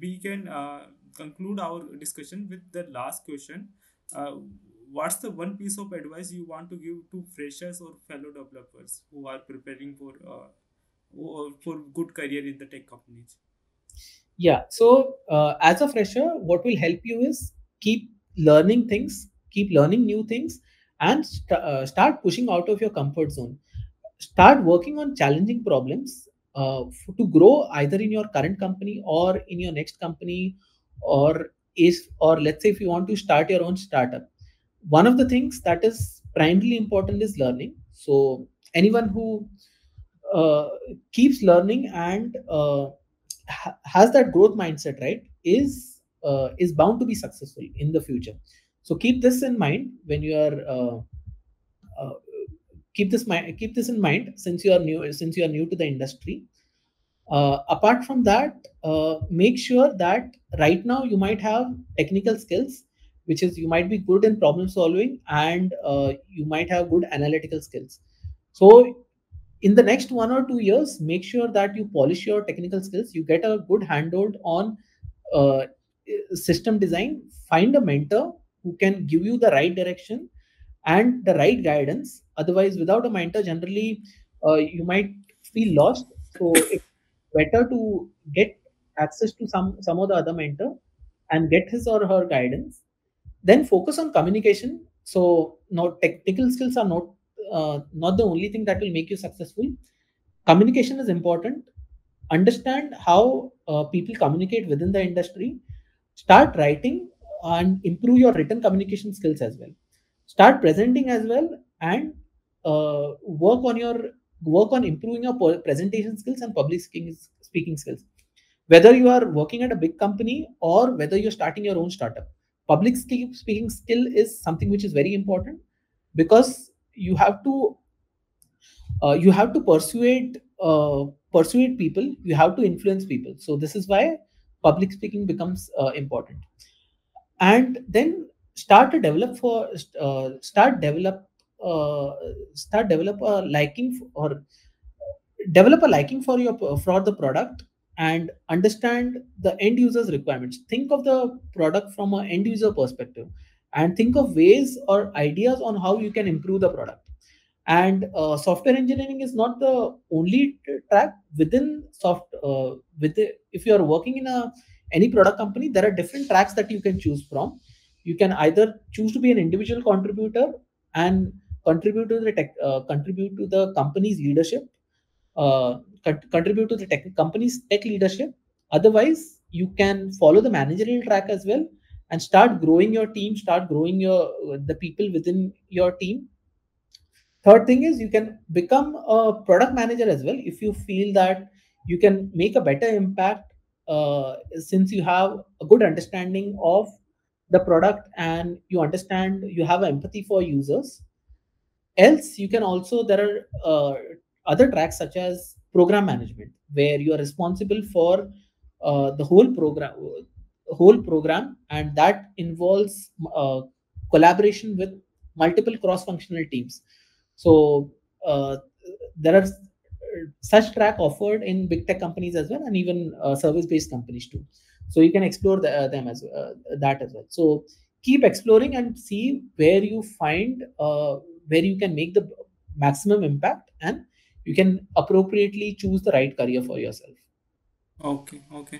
we can conclude our discussion with the last question. What's the one piece of advice you want to give to freshers or fellow developers who are preparing for good career in the tech companies? Yeah, so as a fresher, what will help you is keep learning things, keep learning new things, and start pushing out of your comfort zone. Start working on challenging problems to grow either in your current company or in your next company, or let's say if you want to start your own startup. One of the things that is primarily important is learning. So anyone who keeps learning and has that growth mindset, right, is bound to be successful in the future. So keep this in mind when you are keep this in mind since you are new to the industry. Apart from that, make sure that right now you might have technical skills, which is you might be good in problem solving and you might have good analytical skills. So in the next 1 or 2 years, make sure that you polish your technical skills. You get a good handhold on system design. Find a mentor who can give you the right direction and the right guidance. Otherwise, without a mentor, generally you might feel lost. So it's better to get access to some of the other mentor and get his or her guidance. Then focus on communication. So now technical skills are not the only thing that will make you successful. Communication is important. Understand how people communicate within the industry. Start writing and improve your written communication skills as well. Start presenting as well, and work on improving your presentation skills and public speaking skills. Whether you are working at a big company or whether you're starting your own startup, public speaking skill is something which is very important, because you have to persuade people. You have to influence people. So this is why public speaking becomes important. And then develop a liking for the product, and understand the end user's requirements. Think of the product from an end user perspective, and think of ways or ideas on how you can improve the product. And software engineering is not the only track within if you are working in any product company, there are different tracks that you can choose from. You can either choose to be an individual contributor and contribute to the company's leadership, contribute to the company's tech leadership. Otherwise, you can follow the managerial track as well, and start growing your team, start growing the people within your team. Third thing is you can become a product manager as well if you feel that you can make a better impact since you have a good understanding of the product and you have empathy for users. Else, you can also, there are other tracks such as program management, where you are responsible for the whole program, and that involves collaboration with multiple cross-functional teams. So there are such track offered in big tech companies as well, and even service-based companies too. So you can explore that as well. So keep exploring and see where you find where you can make the maximum impact, and you can appropriately choose the right career for yourself. Okay.